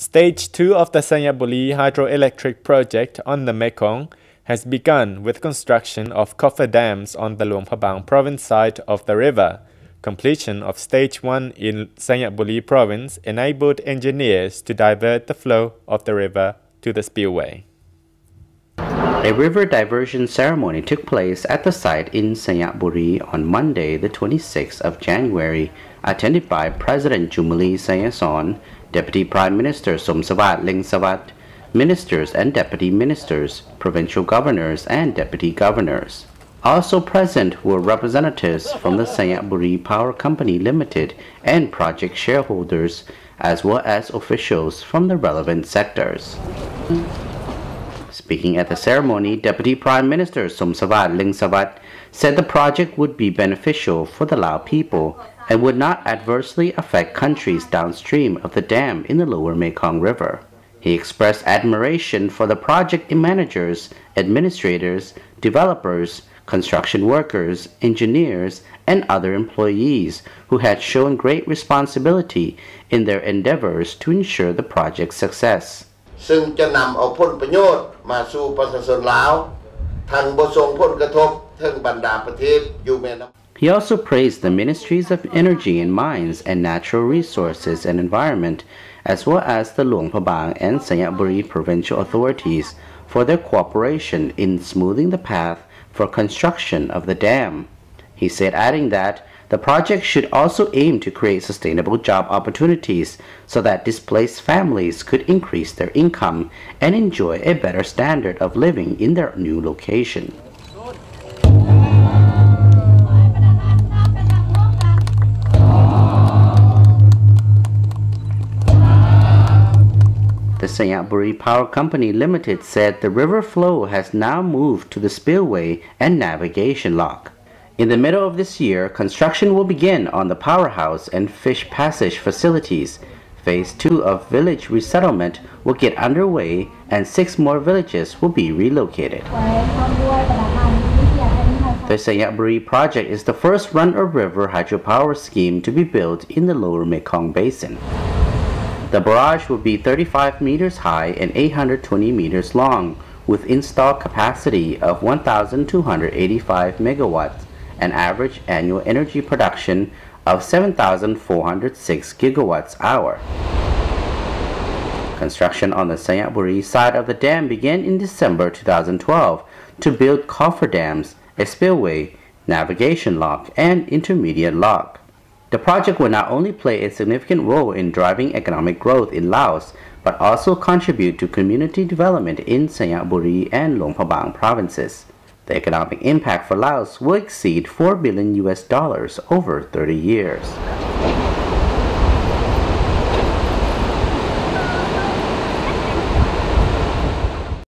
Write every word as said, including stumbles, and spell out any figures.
Stage two of the Xayaburi hydroelectric project on the Mekong has begun with construction of coffer dams on the Luang Prabang province side of the river. Completion of Stage one in Xayaburi province enabled engineers to divert the flow of the river to the spillway. A river diversion ceremony took place at the site in Xayaburi on Monday, the twenty-sixth of January, attended by President Choummaly Sayasone, Deputy Prime Minister Somsavat Lengsavad, Ministers and Deputy Ministers, Provincial Governors and Deputy Governors. Also present were representatives from the Xayaburi Power Company Limited and project shareholders, as well as officials from the relevant sectors. Speaking at the ceremony, Deputy Prime Minister Somsavat Lengsavad said the project would be beneficial for the Lao people and would not adversely affect countries downstream of the dam in the lower Mekong River. He expressed admiration for the project managers, administrators, developers, construction workers, engineers, and other employees who had shown great responsibility in their endeavors to ensure the project's success. He also praised the Ministries of Energy and Mines and Natural Resources and Environment, as well as the Luang Prabang and Xayaburi provincial authorities for their cooperation in smoothing the path for construction of the dam. He said, adding that the project should also aim to create sustainable job opportunities so that displaced families could increase their income and enjoy a better standard of living in their new location. The Xayaburi Power Company Limited said the river flow has now moved to the spillway and navigation lock. In the middle of this year, construction will begin on the powerhouse and fish passage facilities. Phase two of village resettlement will get underway and six more villages will be relocated. The Xayaburi project is the first run-of-river hydropower scheme to be built in the lower Mekong Basin. The barrage will be thirty-five meters high and eight hundred twenty meters long, with installed capacity of one thousand two hundred eighty-five megawatts, an average annual energy production of seven thousand four hundred six gigawatts hour. Construction on the Xayaburi side of the dam began in December two thousand twelve to build coffer dams, a spillway, navigation lock, and intermediate lock. The project will not only play a significant role in driving economic growth in Laos, but also contribute to community development in Xayaburi and Luang Prabang provinces. The economic impact for Laos will exceed four billion U S dollars over thirty years.